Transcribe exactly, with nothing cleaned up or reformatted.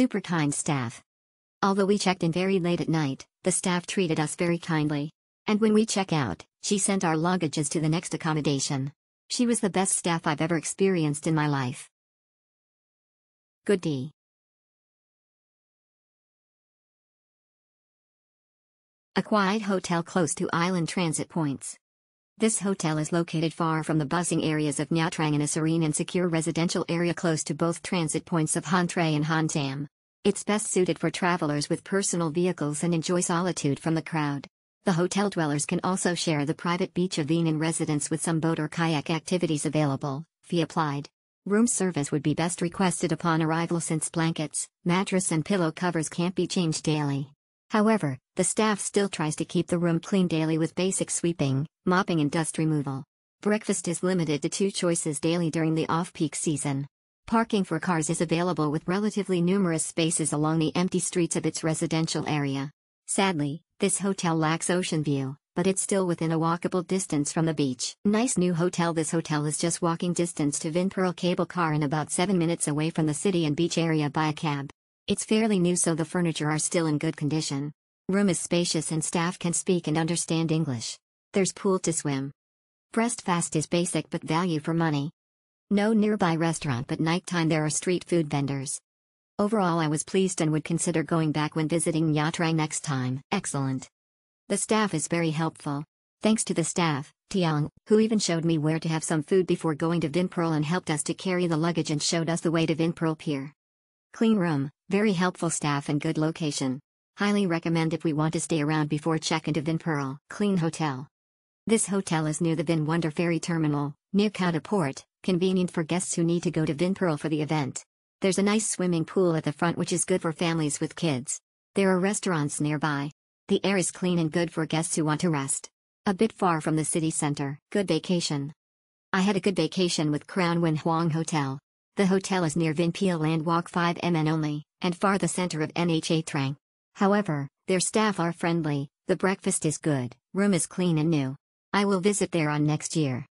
super kind staff. Although we checked in very late at night, the staff treated us very kindly. And when we check out, she sent our luggages to the next accommodation. She was the best staff I've ever experienced in my life. Good day. A quiet hotel close to island transit points. This hotel is located far from the bustling areas of Nha Trang in a serene and secure residential area close to both transit points of Han Tre and Han Tam. It's best suited for travelers with personal vehicles and enjoy solitude from the crowd. The hotel dwellers can also share the private beach of Vien residence with some boat or kayak activities available, fee applied. Room service would be best requested upon arrival since blankets, mattress and pillow covers can't be changed daily. However, the staff still tries to keep the room clean daily with basic sweeping, mopping and dust removal. Breakfast is limited to two choices daily during the off-peak season. Parking for cars is available with relatively numerous spaces along the empty streets of its residential area. Sadly, this hotel lacks ocean view, but it's still within a walkable distance from the beach. Nice new hotel. This hotel is just walking distance to Vinpearl Cable Car and about seven minutes away from the city and beach area by a cab. It's fairly new, so the furniture are still in good condition. Room is spacious and staff can speak and understand English. There's pool to swim. Breakfast is basic but value for money. No nearby restaurant, but nighttime there are street food vendors. Overall I was pleased and would consider going back when visiting Nha Trang next time. Excellent. The staff is very helpful. Thanks to the staff, Tiang, who even showed me where to have some food before going to Vinpearl and helped us to carry the luggage and showed us the way to Vinpearl Pier. Clean room, very helpful staff and good location. Highly recommend if we want to stay around before check-in to Vinpearl. Clean hotel. This hotel is near the Vin Wonder Ferry Terminal, near Kata Port, convenient for guests who need to go to Vinpearl for the event. There's a nice swimming pool at the front which is good for families with kids. There are restaurants nearby. The air is clean and good for guests who want to rest. A bit far from the city center. Good vacation. I had a good vacation with Crown Nguyen Hoang Hotel. The hotel is near Vinpearl and walk five minutes only, and far the center of Nha Trang. However, their staff are friendly, the breakfast is good, room is clean and new. I will visit there on next year.